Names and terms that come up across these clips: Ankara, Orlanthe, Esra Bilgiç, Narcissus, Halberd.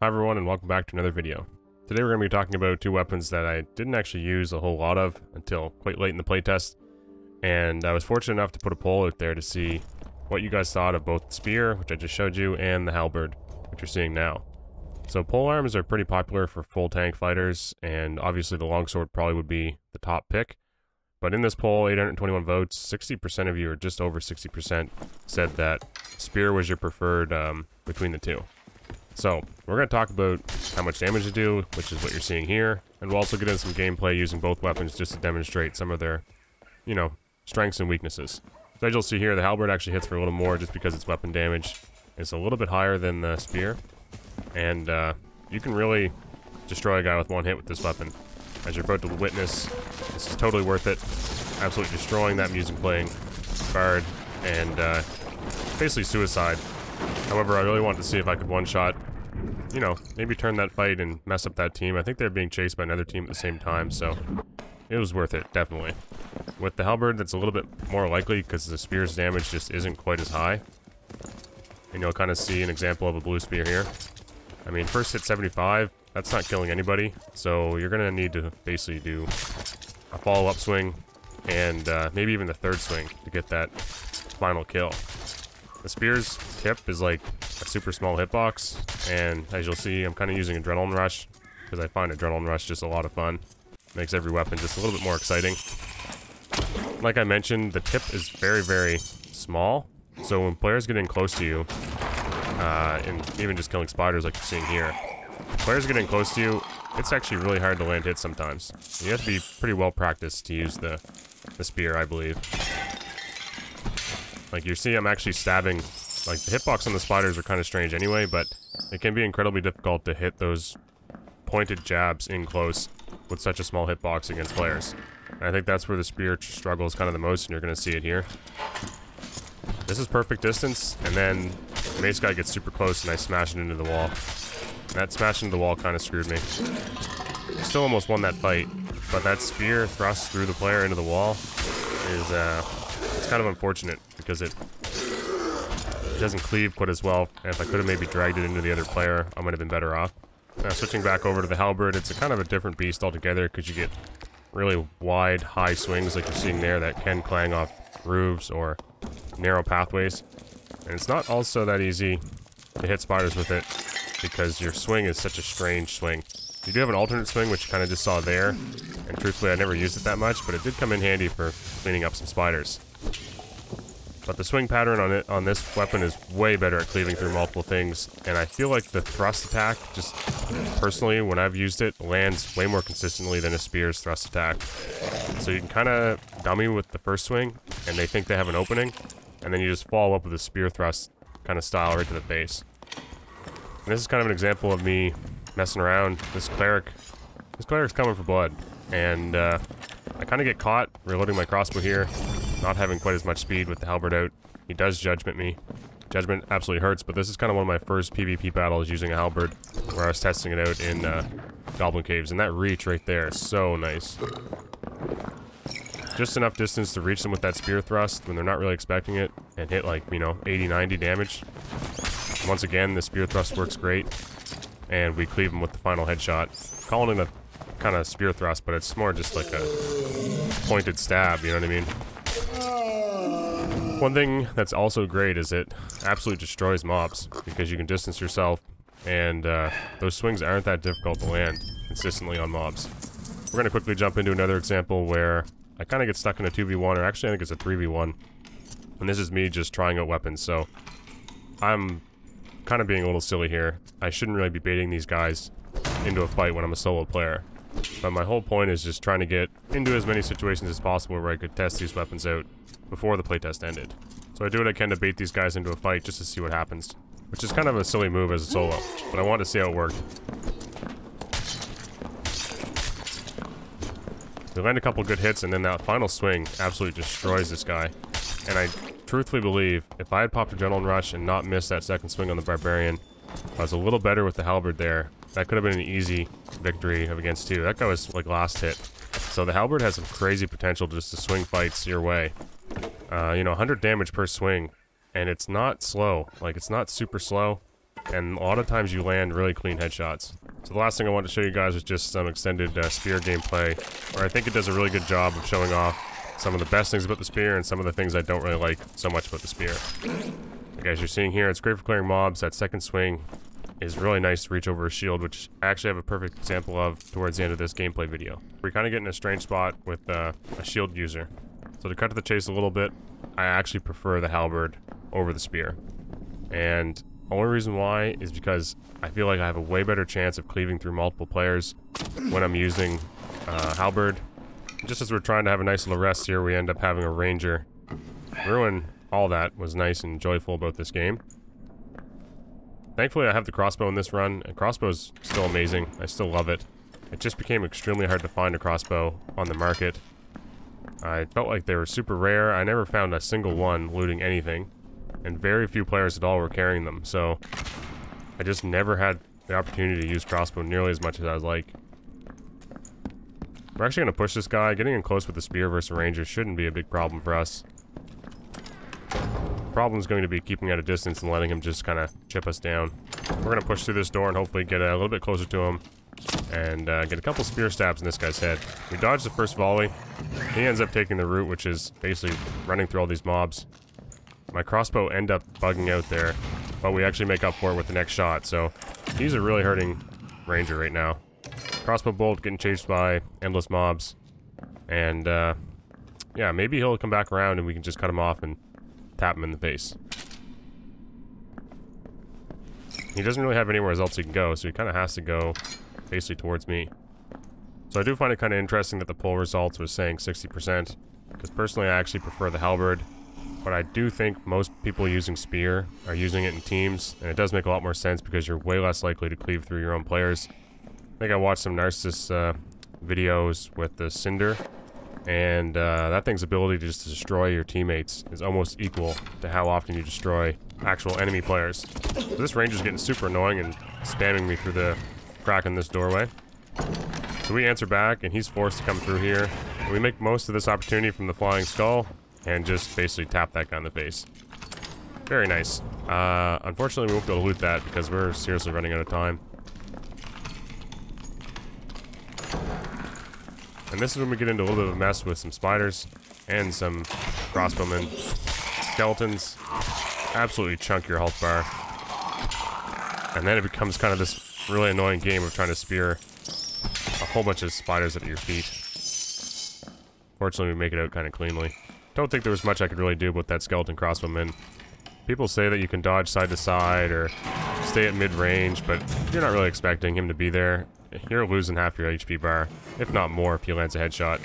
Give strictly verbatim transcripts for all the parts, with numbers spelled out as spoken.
Hi everyone and welcome back to another video. Today we're going to be talking about two weapons that I didn't actually use a whole lot of until quite late in the playtest. And I was fortunate enough to put a poll out there to see what you guys thought of both the spear, which I just showed you, and the halberd, which you're seeing now. So pole arms are pretty popular for full tank fighters, and obviously the longsword probably would be the top pick. But in this poll, eight hundred twenty-one votes, sixty percent of you, or just over sixty percent, said that spear was your preferred um, between the two. So, we're going to talk about how much damage they do, which is what you're seeing here, and we'll also get into some gameplay using both weapons just to demonstrate some of their, you know, strengths and weaknesses. So as you'll see here, the halberd actually hits for a little more just because its weapon damage is a little bit higher than the spear, and uh, you can really destroy a guy with one hit with this weapon. As you're about to witness, this is totally worth it. Absolutely destroying that music playing card, and uh, basically suicide. However, I really wanted to see if I could one-shot, you know, maybe turn that fight and mess up that team. I think they're being chased by another team at the same time, so it was worth it, definitely. With the halberd, that's a little bit more likely because the spear's damage just isn't quite as high. And you'll kind of see an example of a blue spear here. I mean, first hit seventy-five, that's not killing anybody, so you're going to need to basically do a follow-up swing and uh, maybe even the third swing to get that final kill. The spear's tip is like a super small hitbox, and as you'll see, I'm kind of using Adrenaline Rush, because I find Adrenaline Rush just a lot of fun. Makes every weapon just a little bit more exciting. Like I mentioned, the tip is very, very small, so when players get in close to you, uh, and even just killing spiders like you're seeing here, players getting close to you, it's actually really hard to land hits sometimes. You have to be pretty well practiced to use the, the spear, I believe. Like, you see I'm actually stabbing, like, the hitbox on the spiders are kind of strange anyway, but it can be incredibly difficult to hit those pointed jabs in close with such a small hitbox against players. And I think that's where the spear struggles kind of the most, and you're going to see it here. This is perfect distance, and then the mace guy gets super close, and I smash it into the wall. And that smash into the wall kind of screwed me. Still almost won that fight, but that spear thrust through the player into the wall is, uh... it's kind of unfortunate because it doesn't cleave quite as well, and if I could have maybe dragged it into the other player, I might have been better off. Now switching back over to the halberd, it's a kind of a different beast altogether because you get really wide, high swings like you're seeing there that can clang off roofs or narrow pathways. And it's not also that easy to hit spiders with it because your swing is such a strange swing. You do have an alternate swing, which you kind of just saw there, and truthfully I never used it that much, but it did come in handy for cleaning up some spiders. But the swing pattern on it on this weapon is way better at cleaving through multiple things, and I feel like the thrust attack, just personally, when I've used it, lands way more consistently than a spear's thrust attack. So you can kind of dummy with the first swing, and they think they have an opening, and then you just follow up with a spear thrust kind of style right to the face. And this is kind of an example of me messing around. This cleric, this cleric's coming for blood, and uh, I kind of get caught reloading my crossbow here. Not having quite as much speed with the halberd out. He does judgment me. Judgment absolutely hurts, but this is kind of one of my first PvP battles using a halberd, where I was testing it out in uh, Goblin Caves, and that reach right there is so nice. Just enough distance to reach them with that spear thrust when they're not really expecting it, and hit like, you know, eighty to ninety damage. Once again, the spear thrust works great, and we cleave them with the final headshot. Calling it a kind of spear thrust, but it's more just like a pointed stab, you know what I mean? One thing that's also great is it absolutely destroys mobs because you can distance yourself, and uh, those swings aren't that difficult to land consistently on mobs. We're going to quickly jump into another example where I kind of get stuck in a two v one, or actually I think it's a three v one, and this is me just trying out weapons, so I'm kind of being a little silly here. I shouldn't really be baiting these guys into a fight when I'm a solo player, but my whole point is just trying to get into as many situations as possible where I could test these weapons out before the playtest ended. So I do what I can to bait these guys into a fight just to see what happens, which is kind of a silly move as a solo, but I wanted to see how it worked. They land a couple good hits, and then that final swing absolutely destroys this guy. And I truthfully believe if I had popped Adrenaline Rush and not missed that second swing on the Barbarian, I was a little better with the halberd there. That could have been an easy victory of against two. That guy was like last hit. So the halberd has some crazy potential just to swing fights your way. Uh, you know, one hundred damage per swing, and it's not slow. Like, it's not super slow, and a lot of times you land really clean headshots. So the last thing I wanted to show you guys was just some extended uh, spear gameplay, where I think it does a really good job of showing off some of the best things about the spear and some of the things I don't really like so much about the spear. Like as you're seeing here, it's great for clearing mobs. That second swing is really nice to reach over a shield, which I actually have a perfect example of towards the end of this gameplay video. We kind of get in a strange spot with uh, a shield user. So to cut to the chase a little bit, I actually prefer the halberd over the spear. And the only reason why is because I feel like I have a way better chance of cleaving through multiple players when I'm using uh, halberd. Just as we're trying to have a nice little rest here, we end up having a ranger. Ruin all that was nice and joyful about this game. Thankfully, I have the crossbow in this run, and crossbow's still amazing. I still love it. It just became extremely hard to find a crossbow on the market. I felt like they were super rare. I never found a single one looting anything, and very few players at all were carrying them, so I just never had the opportunity to use crossbow nearly as much as I would like. We're actually going to push this guy. Getting in close with the spear versus a ranger shouldn't be a big problem for us. Problem is going to be keeping at a distance and letting him just kind of chip us down. We're going to push through this door and hopefully get a little bit closer to him and uh, get a couple spear stabs in this guy's head. We dodge the first volley. He ends up taking the route, which is basically running through all these mobs. My crossbow end up bugging out there, but we actually make up for it with the next shot, so he's a really hurting ranger right now. Crossbow bolt getting chased by endless mobs, and uh, yeah, maybe he'll come back around and we can just cut him off and tap him in the face. He doesn't really have anywhere else he can go, so he kind of has to go basically towards me. So I do find it kind of interesting that the poll results was saying sixty percent, because personally I actually prefer the halberd, but I do think most people using spear are using it in teams, and it does make a lot more sense because you're way less likely to cleave through your own players. I think I watched some Narcissus uh, videos with the Cinder, and uh, that thing's ability to just destroy your teammates is almost equal to how often you destroy actual enemy players. So this ranger's getting super annoying and spamming me through the crack in this doorway. So we answer back, and he's forced to come through here. And we make most of this opportunity from the flying skull, and just basically tap that guy in the face. Very nice. Uh, unfortunately, we won't be able to loot that because we're seriously running out of time. And this is when we get into a little bit of a mess with some spiders and some crossbowmen. Skeletons absolutely chunk your health bar. And then it becomes kind of this really annoying game of trying to spear a whole bunch of spiders at your feet. Fortunately, we make it out kind of cleanly. Don't think there was much I could really do about that skeleton crossbowman. People say that you can dodge side to side or stay at mid-range, but you're not really expecting him to be there. You're losing half your H P bar, if not more, if he lands a headshot.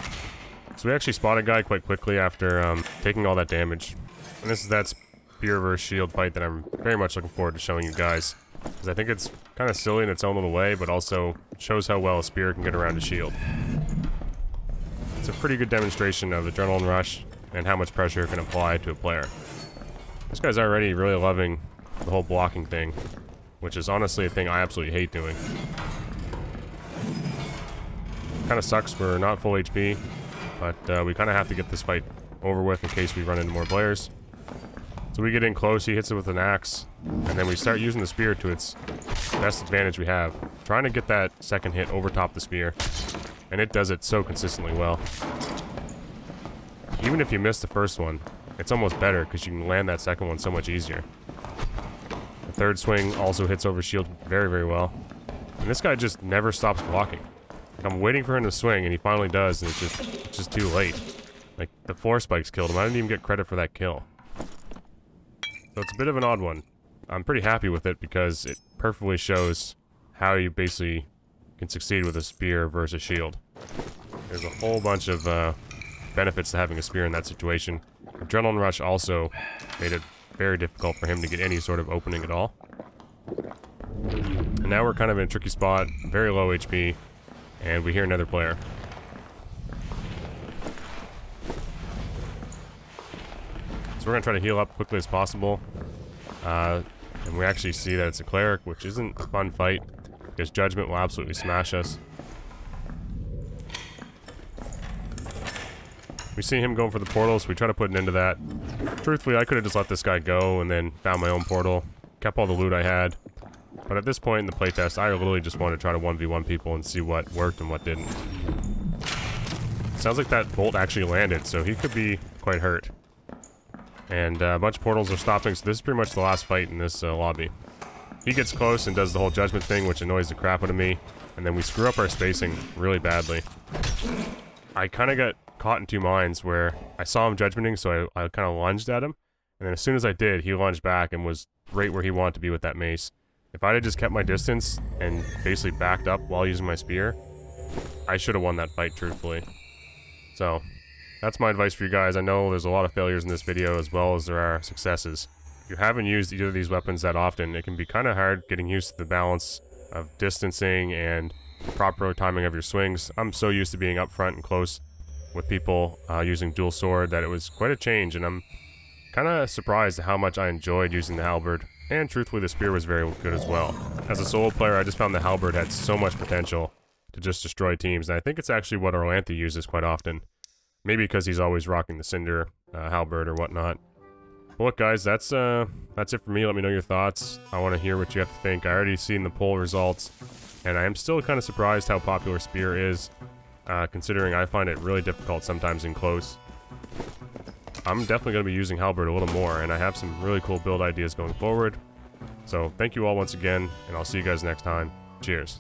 So we actually spot a guy quite quickly after um, taking all that damage. And this is that spear versus shield fight that I'm very much looking forward to showing you guys, because I think it's kind of silly in its own little way, but also shows how well a spear can get around a shield. It's a pretty good demonstration of adrenaline rush and how much pressure it can apply to a player. This guy's already really loving the whole blocking thing, which is honestly a thing I absolutely hate doing. Kind of sucks we're not full H P, but uh, we kind of have to get this fight over with in case we run into more players. So we get in close, he hits it with an axe, and then we start using the spear to its best advantage we have. Trying to get that second hit over top the spear, and it does it so consistently well. Even if you miss the first one, it's almost better because you can land that second one so much easier. The third swing also hits over shield very, very well. And this guy just never stops blocking. I'm waiting for him to swing, and he finally does, and it's just, it's just too late. Like, the four spikes killed him. I didn't even get credit for that kill. So it's a bit of an odd one. I'm pretty happy with it because it perfectly shows how you basically can succeed with a spear versus shield. There's a whole bunch of uh, benefits to having a spear in that situation. Adrenaline rush also made it very difficult for him to get any sort of opening at all. And now we're kind of in a tricky spot, very low H P. And we hear another player. So we're going to try to heal up quickly as possible. Uh, and we actually see that it's a cleric, which isn't a fun fight, because judgment will absolutely smash us. We see him going for the portal, so we try to put an end to that. Truthfully, I could have just let this guy go and then found my own portal. Kept all the loot I had. But at this point in the playtest, I literally just wanted to try to one v one people and see what worked and what didn't. Sounds like that bolt actually landed, so he could be quite hurt. And uh, a bunch of portals are stopping, so this is pretty much the last fight in this uh, lobby. He gets close and does the whole judgment thing, which annoys the crap out of me. And then we screw up our spacing really badly. I kind of got caught in two minds where I saw him judgmenting, so I, I kind of lunged at him. And then as soon as I did, he lunged back and was right where he wanted to be with that mace. If I had just kept my distance and basically backed up while using my spear, I should have won that fight, truthfully. So, that's my advice for you guys. I know there's a lot of failures in this video as well as there are successes. If you haven't used either of these weapons that often, it can be kind of hard getting used to the balance of distancing and proper timing of your swings. I'm so used to being up front and close with people uh, using dual sword that it was quite a change, and I'm kind of surprised at how much I enjoyed using the halberd. And truthfully, the spear was very good as well. As a solo player, I just found the halberd had so much potential to just destroy teams, and I think it's actually what Orlanthe uses quite often. Maybe because he's always rocking the cinder uh, halberd or whatnot. But look, guys, that's uh, that's it for me. Let me know your thoughts. I want to hear what you have to think. I already seen the poll results, and I am still kind of surprised how popular spear is, uh, considering I find it really difficult sometimes in close. I'm definitely going to be using halberd a little more, and I have some really cool build ideas going forward. So thank you all once again, and I'll see you guys next time. Cheers.